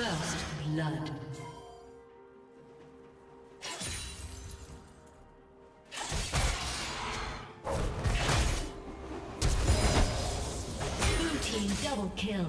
First blood. Blue team double kill.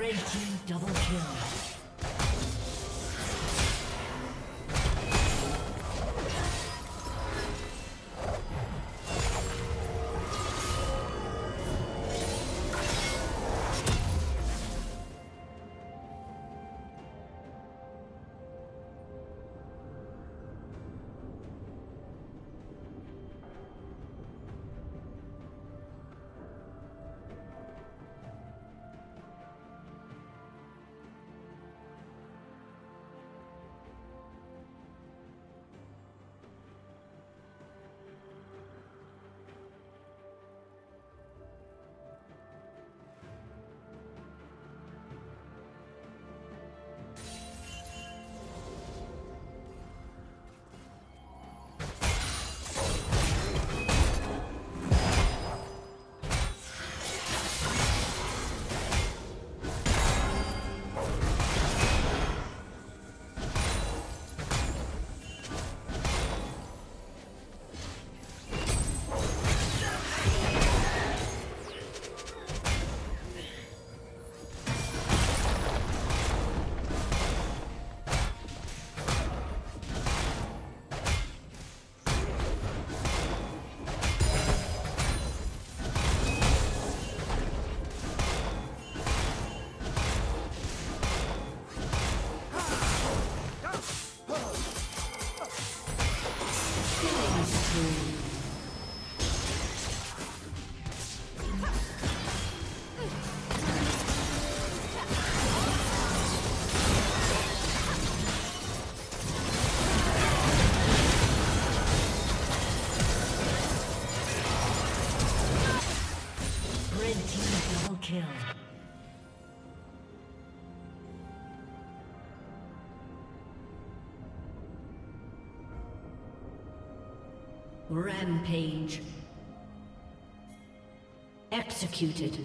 Red team double kill. Rampage. Executed.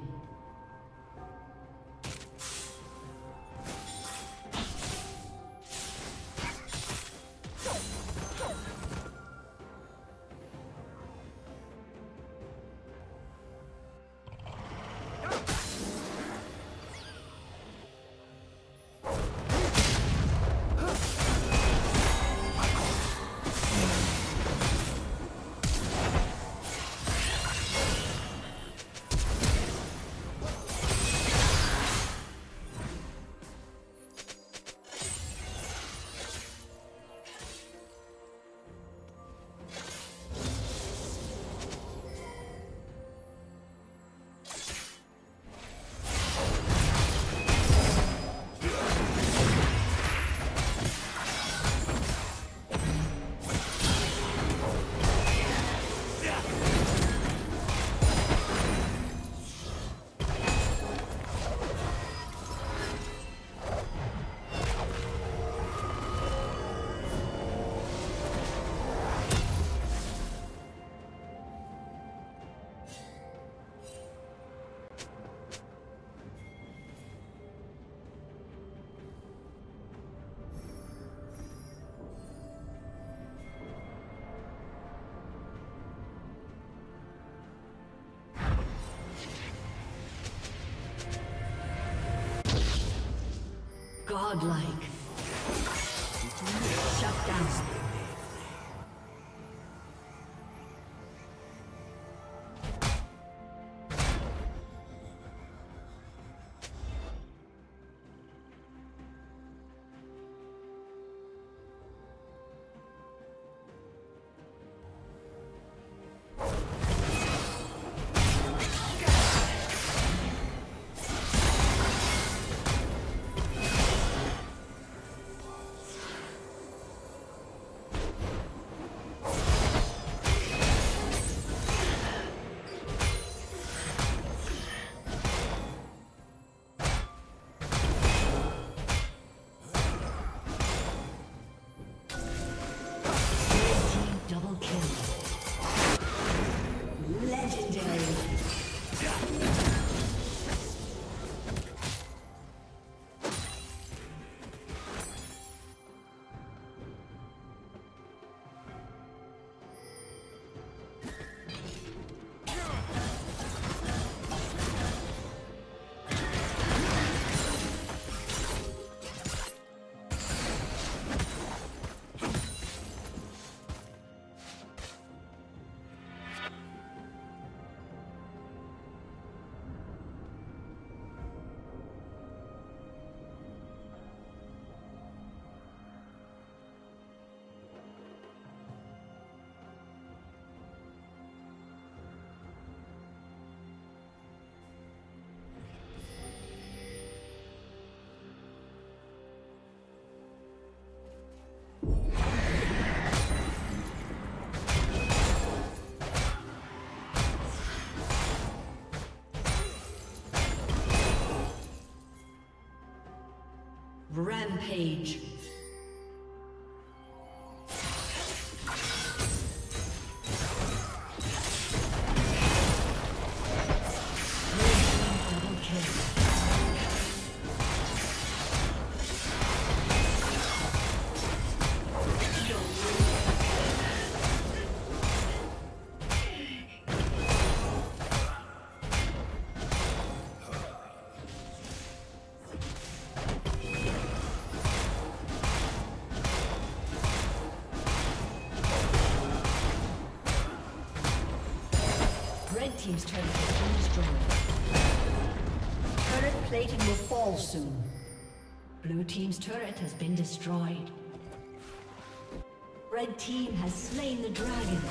Godlike. Shut down. Rampage. Team's turret has been destroyed. Turret plating will fall soon. Blue team's turret has been destroyed. Red team has slain the dragon.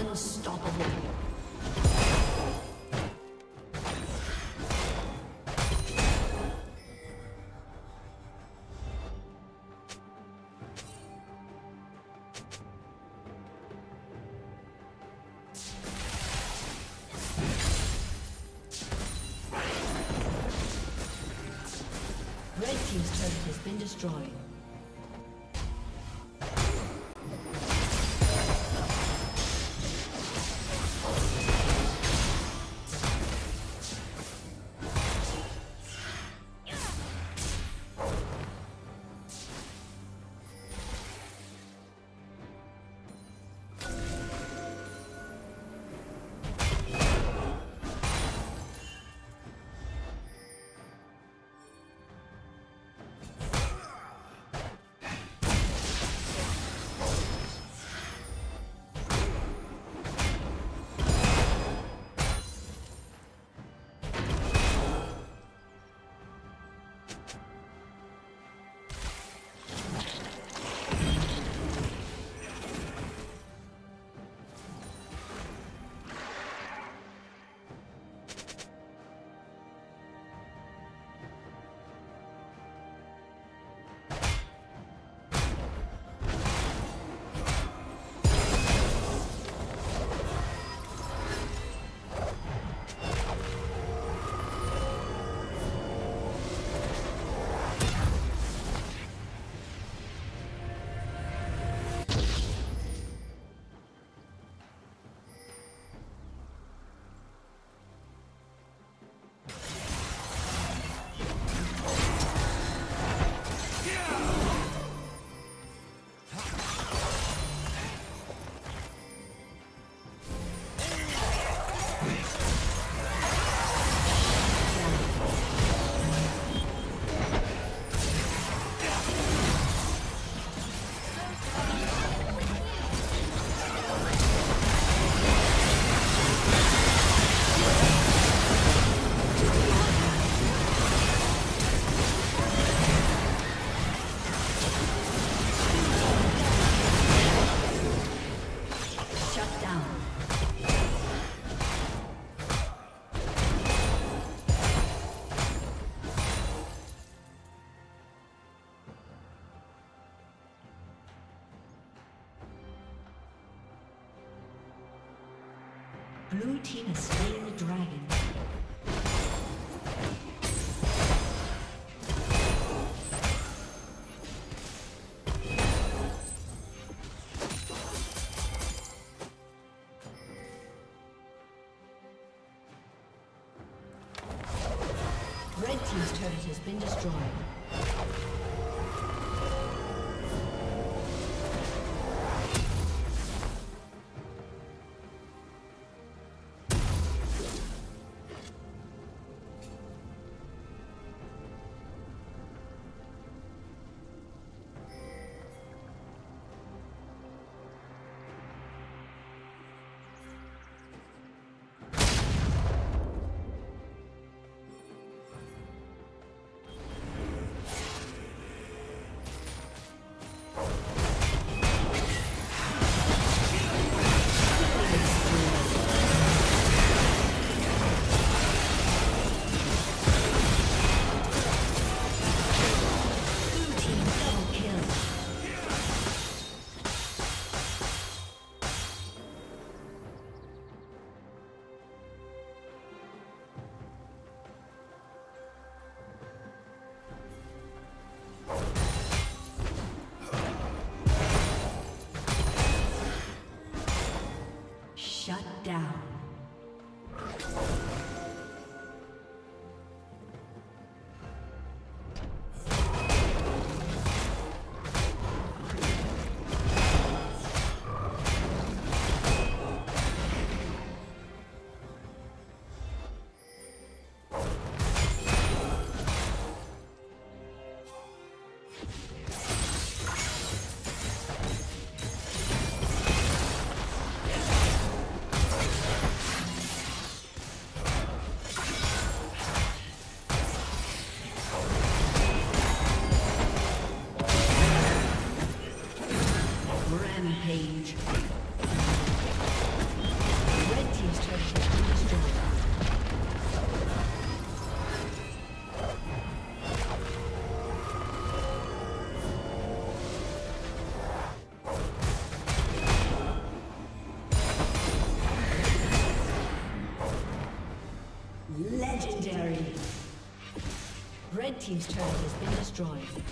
Unstoppable. Red team's turret has been destroyed. Blue team has slain the dragon. Red team's turret has been destroyed. down. Legendary. Red team's turret has been destroyed.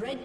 Red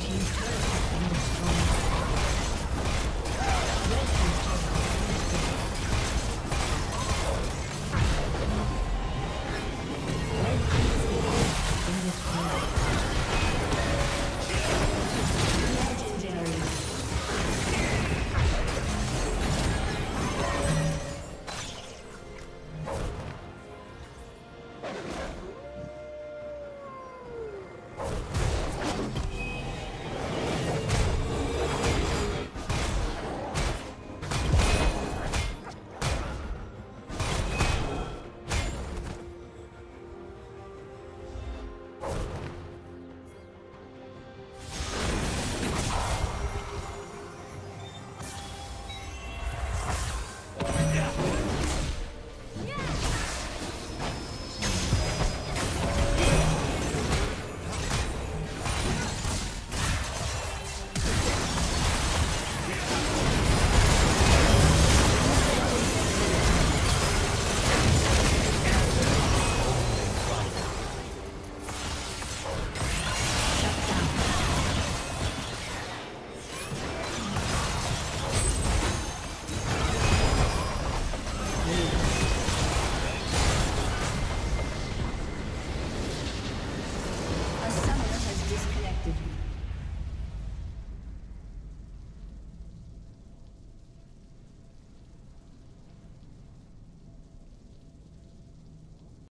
Team's turret